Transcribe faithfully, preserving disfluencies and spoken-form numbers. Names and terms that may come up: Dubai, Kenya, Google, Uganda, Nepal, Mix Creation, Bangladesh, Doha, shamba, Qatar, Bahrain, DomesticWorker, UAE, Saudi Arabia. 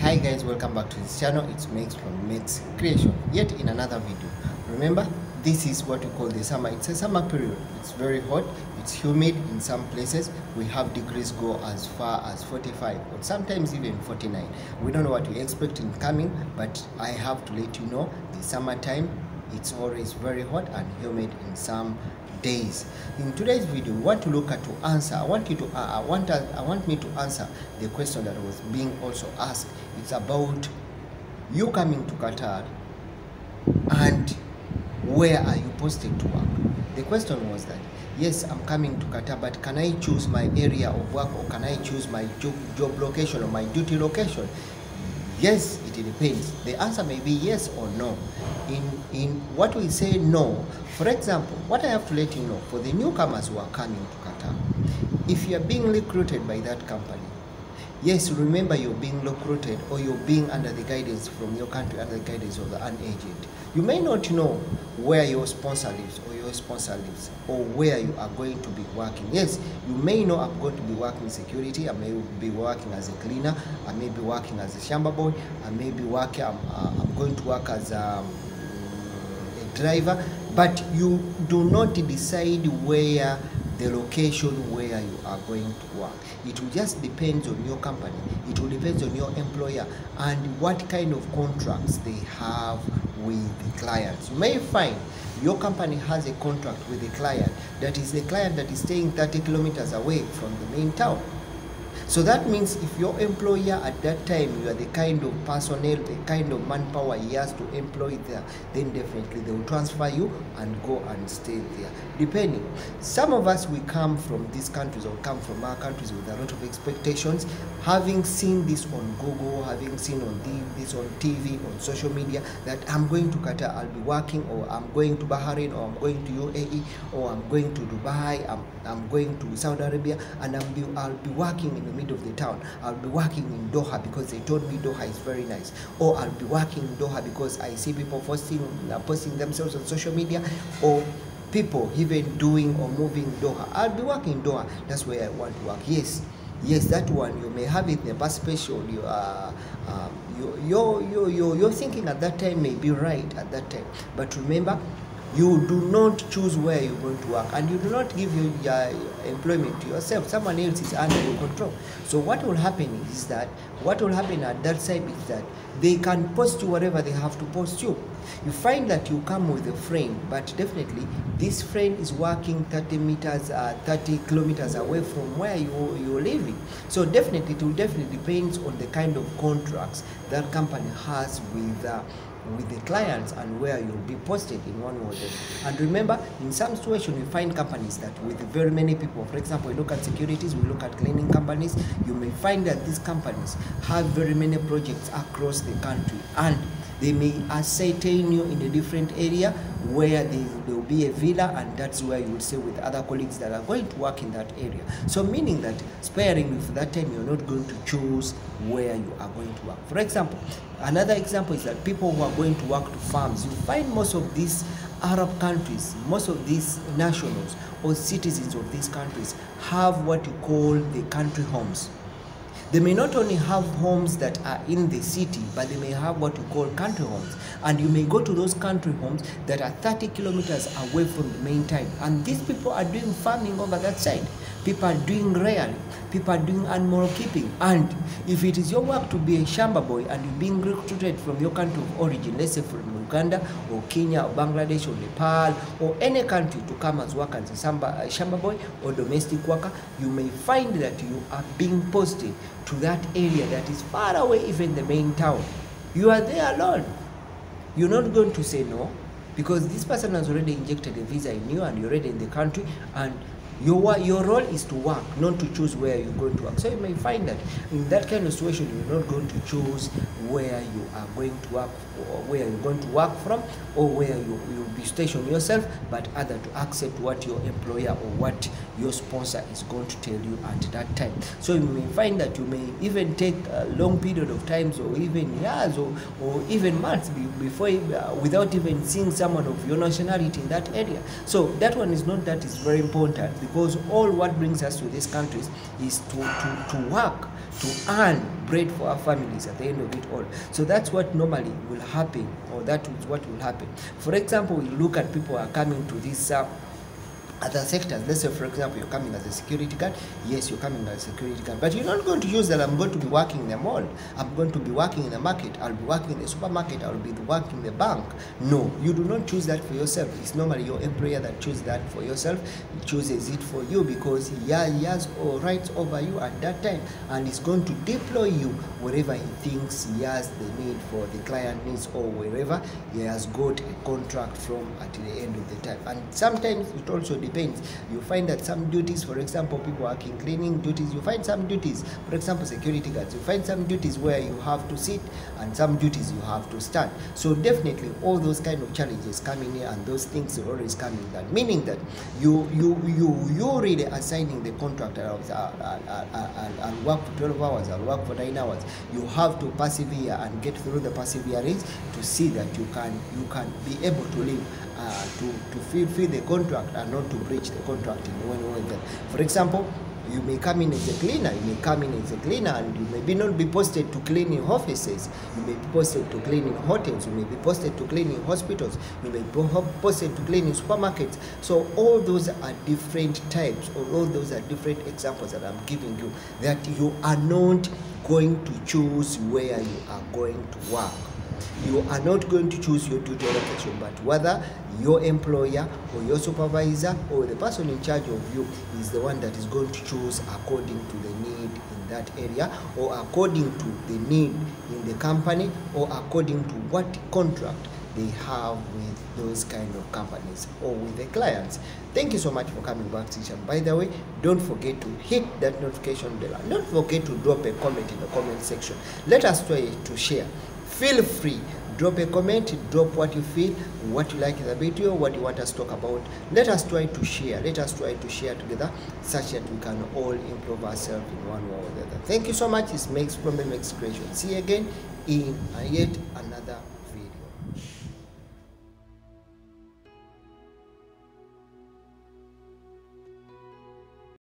Hi guys, welcome back to this channel. It's Mix from Mix Creation, yet in another video. Remember, this is what we call the summer. It's a summer period. It's very hot, it's humid. In some places we have degrees go as far as forty-five or sometimes even forty-nine. We don't know what we expect in coming, but I have to let you know the summertime, it's always very hot and humid in some days. In today's video, we want to look at to answer. I want you to. Uh, I want. Uh, I want me to answer the question that was being also asked. It's about you coming to Qatar and where are you posted to work. The question was that yes, I'm coming to Qatar, but can I choose my area of work, or can I choose my job, job location or my duty location? Yes, it depends. The answer may be yes or no. In in what we say no, for example, what I have to let you know, for the newcomers who are coming to Qatar, if you are being recruited by that company, yes, remember you're being recruited or you're being under the guidance from your country, under the guidance of the, an agent. You may not know where your sponsor lives or your sponsor lives or where you are going to be working. Yes, you may know I'm going to be working security, I may be working as a cleaner, I may be working as a shamba boy, I may be working, I'm, uh, I'm going to work as a um, driver, but you do not decide where the location where you are going to work. It will just depend on your company, it will depend on your employer and what kind of contracts they have with the clients. You may find your company has a contract with the client, that is the client that is staying thirty kilometers away from the main town. So that means if your employer at that time, you are the kind of personnel, the kind of manpower he has to employ there, then definitely they will transfer you and go and stay there. Depending. Some of us, we come from these countries or come from our countries with a lot of expectations. Having seen this on Google, having seen on the, this on T V, on social media, that I'm going to Qatar, I'll be working, or I'm going to Bahrain, or I'm going to U A E, or I'm going to Dubai, I'm, I'm going to Saudi Arabia, and I'll be, I'll be working in the middle of the town. I'll be working in Doha because they told me Doha is very nice, or I'll be working in Doha because I see people posting posting themselves on social media, or people even doing or moving Doha. I'll be working in Doha, that's where I want to work. Yes, yes, that one you may have it in a bus special. You are uh, um, you your your your your thinking at that time may be right at that time, but remember, you do not choose where you're going to work, and you do not give your uh, employment to yourself. Someone else is under your control. So what will happen is that, what will happen at that side is that they can post you wherever they have to post you. You find that you come with a friend, but definitely this friend is working thirty meters, uh, thirty kilometers away from where you, you're living. So definitely, it will definitely depends on the kind of contracts that company has with uh, with the clients and where you'll be posted in one or the. And remember, in some situation you find companies that with very many people, for example, we look at securities, we look at cleaning companies, you may find that these companies have very many projects across the country, and they may ascertain you in a different area where there will be a villa, and that's where you will stay with other colleagues that are going to work in that area. So meaning that, sparing for that time, you're not going to choose where you are going to work. For example, another example is that people who are going to work to farms, you find most of these Arab countries, most of these nationals or citizens of these countries have what you call the country homes. They may not only have homes that are in the city, but they may have what you call country homes. And you may go to those country homes that are thirty kilometers away from the main town. And these people are doing farming over that side. People are doing rearing. People are doing animal keeping. And if it is your work to be a shamba boy and you're being recruited from your country of origin, let's say from Uganda or Kenya or Bangladesh or Nepal or any country, to come as work as a shamba, a shamba boy or domestic worker, you may find that you are being posted to that area that is far away, even the main town. You are there alone. You're not going to say no, because this person has already injected a visa in you and you're already in the country, and your your role is to work, not to choose where you're going to work. So you may find that in that kind of situation, you're not going to choose where you are going to work, or where you're going to work from, or where you you'll be stationed yourself, but other to accept what your employer or what your sponsor is going to tell you at that time. So you may find that you may even take a long period of times, or even years, or, or even months before, uh, without even seeing someone of your nationality in that area. So that one is not that is very important. because all what brings us to these countries is to, to, to work, to earn bread for our families at the end of it all. So that's what normally will happen, or that is what will happen. For example, we look at people who are coming to this uh, other sectors. Let's say, for example, you're coming as a security guard. Yes, you're coming as a security guard, but you're not going to use that. I'm going to be working in the mall. I'm going to be working in the market. I'll be working in the supermarket. I'll be working in the bank. No, you do not choose that for yourself. It's normally your employer that chooses that for yourself. He chooses it for you because he has all rights over you at that time, and he's going to deploy you wherever he thinks he has the need for the client needs, or wherever he has got a contract from at the end of the time. And sometimes it also depends. Depends. You find that some duties, for example, people working cleaning duties, you find some duties, for example, security guards, you find some duties where you have to sit and some duties you have to stand. So definitely all those kind of challenges coming here, and those things are always coming, that meaning that you you you you're really assigning the contractor, I'll work for twelve hours, I'll work for nine hours. You have to persevere and get through the perseverance to see that you can you can be able to live, Uh, to, to fulfill the contract and not to breach the contract in one way. For example, you may come in as a cleaner, you may come in as a cleaner and you may be not be posted to cleaning offices, you may be posted to cleaning hotels, you may be posted to cleaning hospitals, you may be posted to cleaning supermarkets. So all those are different types, or all those are different examples that I'm giving you, that you are not going to choose where you are going to work. You are not going to choose your duty location, but whether your employer or your supervisor or the person in charge of you is the one that is going to choose according to the need in that area, or according to the need in the company, or according to what contract they have with those kind of companies or with the clients. Thank you so much for coming back, teacher. By the way, don't forget to hit that notification bell, and don't forget to drop a comment in the comment section. Let us try to share. Feel free, drop a comment, drop what you feel, what you like in the video, what you want us to talk about. Let us try to share, let us try to share together, such that we can all improve ourselves in one way or the other. Thank you so much. It's Mix from the Mix Creation. See you again in yet another